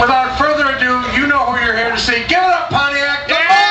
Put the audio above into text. Without further ado, you know who you're here to see. Give it up, Pontiac! Yeah!